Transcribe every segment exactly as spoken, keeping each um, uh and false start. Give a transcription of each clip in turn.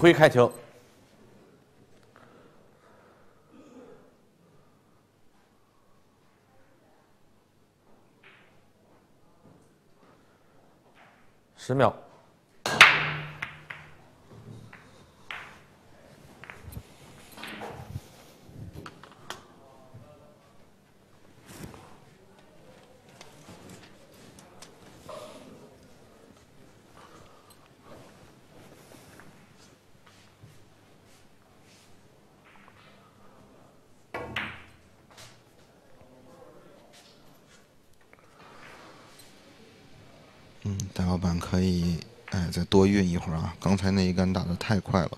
辉开球。 十秒，嗯，大老板可以，哎，再多运一会儿啊！刚才那一杆打得太快了。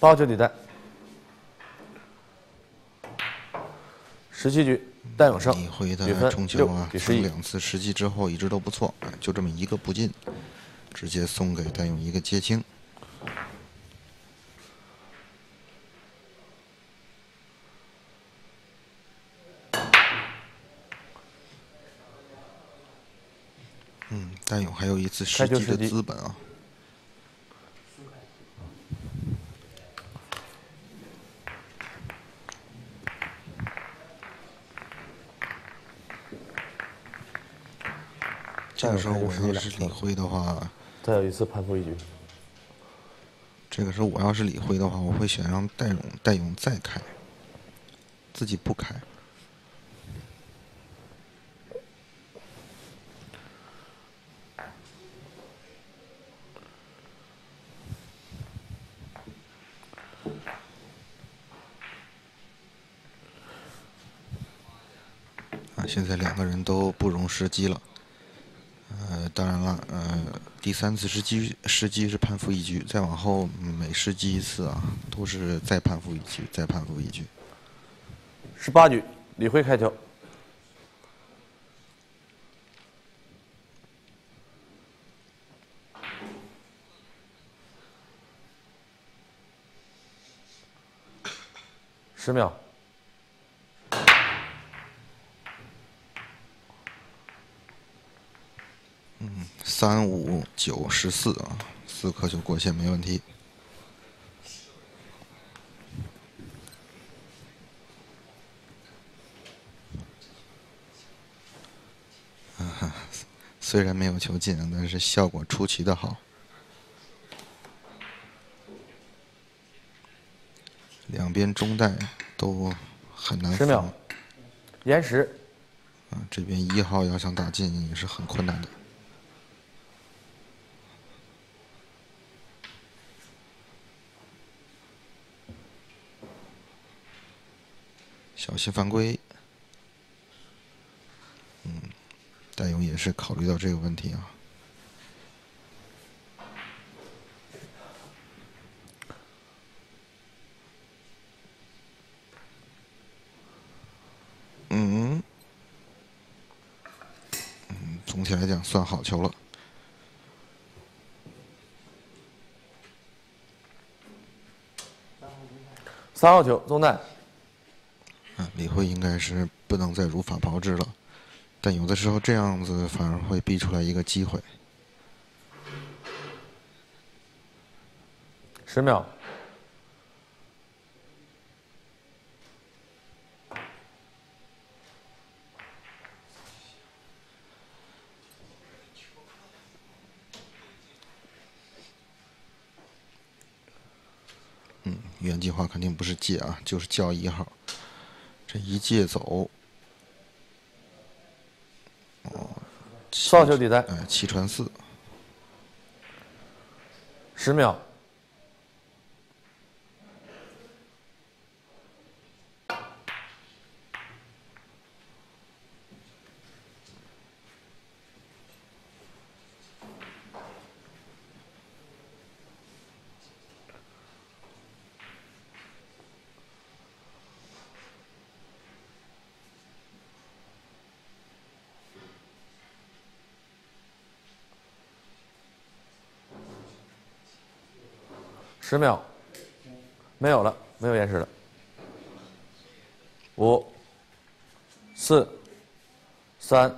八九底带，十七局，戴永胜，李辉的冲球啊，分两次实际之后一直都不错，就这么一个不进，直接送给戴永一个接清。 嗯，戴永还有一次实际的资本啊。 这个时候我要是李辉的话，再有一次判负一局。这个时候我要是李辉的话，我会选让戴勇，戴勇再开，自己不开。啊，现在两个人都不容时机了。 呃，当然了，呃，第三次失机失机是判负一局，再往后每失机一次啊，都是再判负一局，再判负一局。十八局，李辉开球。十秒。 三五九十四啊，四颗球过线没问题。啊，虽然没有球进，但是效果出奇的好。两边中带都很难防。十秒，延时。啊，这边一号要想打进也是很困难的。 小心犯规。嗯，戴勇也是考虑到这个问题啊。嗯，嗯，总体来讲算好球了。 三号球，中带。 李辉应该是不能再如法炮制了，但有的时候这样子反而会逼出来一个机会。十秒。嗯，原计划肯定不是借啊，就是叫一号。 这一借走，哦，少球底带，哎，七传四，十秒，十秒，没有了，没有延时了。五、四、三、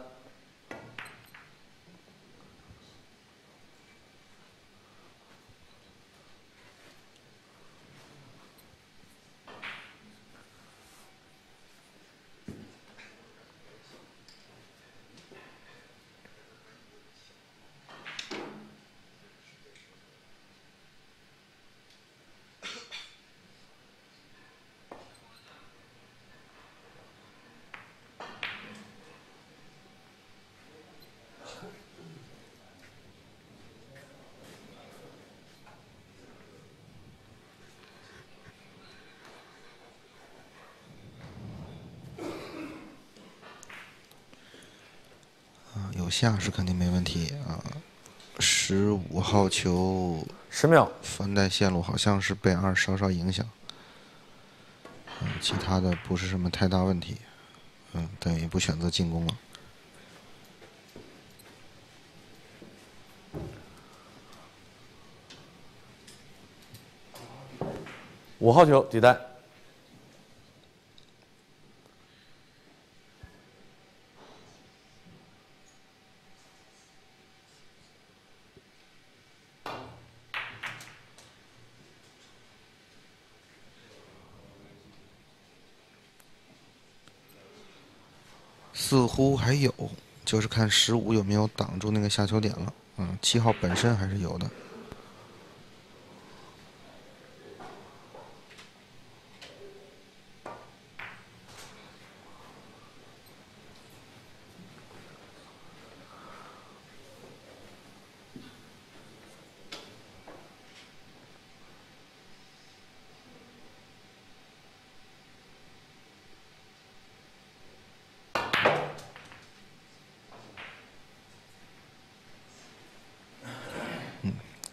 下是肯定没问题啊，十五号球十秒翻带线路好像是被二稍稍影响，嗯，其他的不是什么太大问题，嗯，等于不选择进攻了。五号球底带。似乎还有，就是看十五有没有挡住那个下球点了。嗯，七号本身还是有的。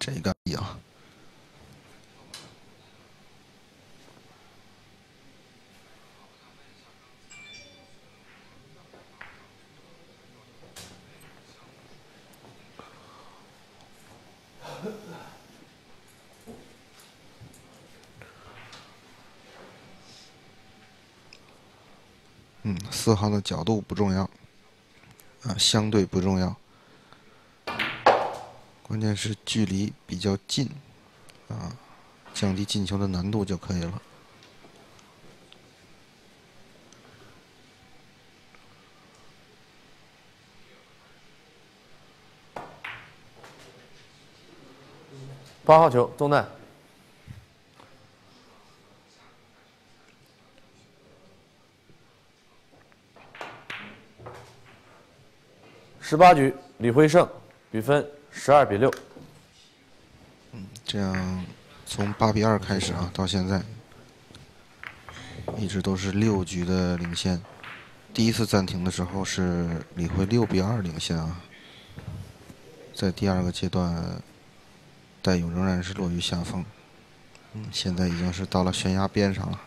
这个有，嗯，四号的角度不重要，啊，相对不重要。 关键是距离比较近，啊，降低进球的难度就可以了。八号球中段。 十八局，李辉胜，比分。 十二比六，嗯，这样从八比二开始啊，到现在一直都是六局的领先。第一次暂停的时候是李辉六比二领先啊，在第二个阶段，戴勇仍然是落于下风，嗯，现在已经是到了悬崖边上了。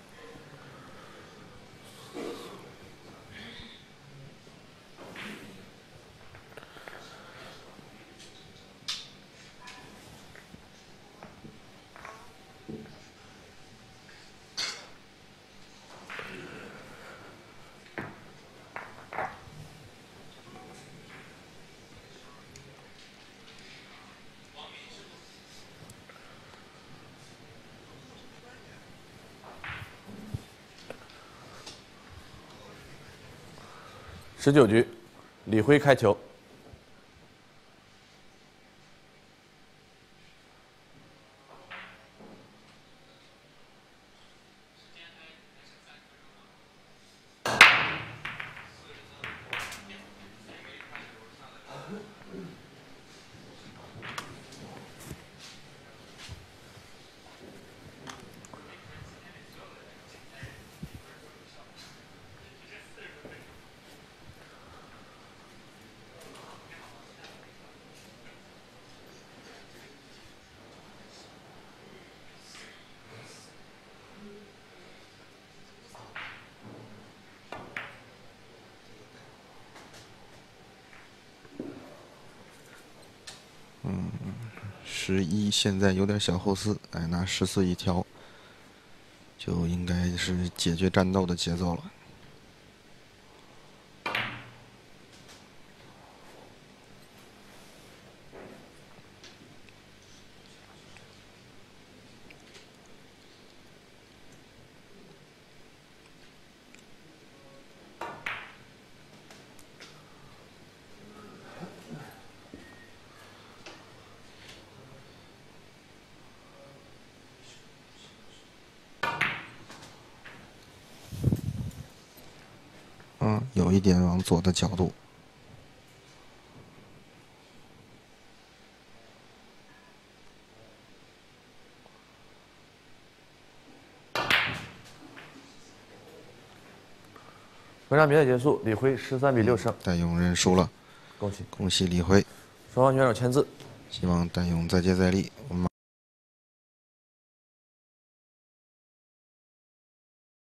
十九局，李辉开球。十一现在有点小后丝，哎，拿十四一条，就应该是解决战斗的节奏了。 嗯，有一点往左的角度。本场比赛结束，李辉十三比六胜。戴勇认输了，恭喜恭喜李辉。双方选手签字。希望戴勇再接再厉。我们。